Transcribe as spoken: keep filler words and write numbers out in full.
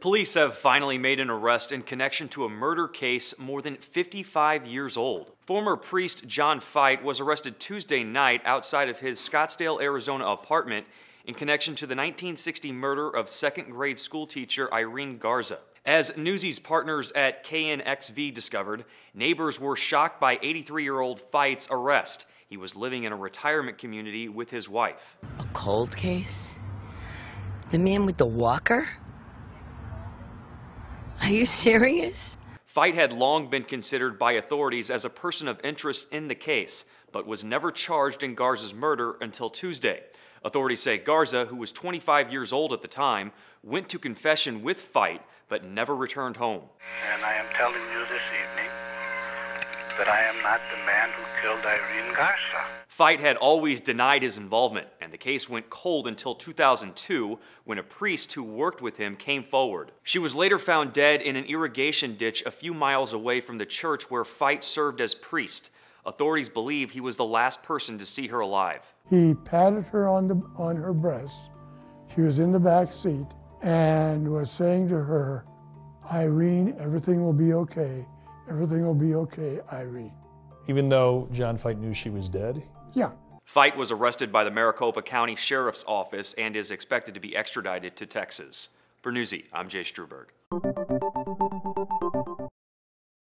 Police have finally made an arrest in connection to a murder case more than fifty-five years old. Former priest John Feit was arrested Tuesday night outside of his Scottsdale, Arizona apartment in connection to the nineteen sixty murder of second grade school teacher Irene Garza. As Newsy's partners at K N X V discovered, neighbors were shocked by eighty-three-year-old Feit's arrest. He was living in a retirement community with his wife. A cold case? The man with the walker? Are you serious? Feit had long been considered by authorities as a person of interest in the case, but was never charged in Garza's murder until Tuesday. Authorities say Garza, who was twenty-five years old at the time, went to confession with Feit, but never returned home. And I am telling you this evening that I am not the man who killed Irene Garza. Feit had always denied his involvement, and the case went cold until two thousand two when a priest who worked with him came forward. She was later found dead in an irrigation ditch a few miles away from the church where Feit served as priest. Authorities believe he was the last person to see her alive. He patted her on, the, on her breast. She was in the back seat and was saying to her, "Irene, everything will be okay. Everything will be okay, Irene." Even though John Feit knew she was dead? Yeah. Feit was arrested by the Maricopa County Sheriff's Office and is expected to be extradited to Texas. For Newsy, I'm Jay Strubberg.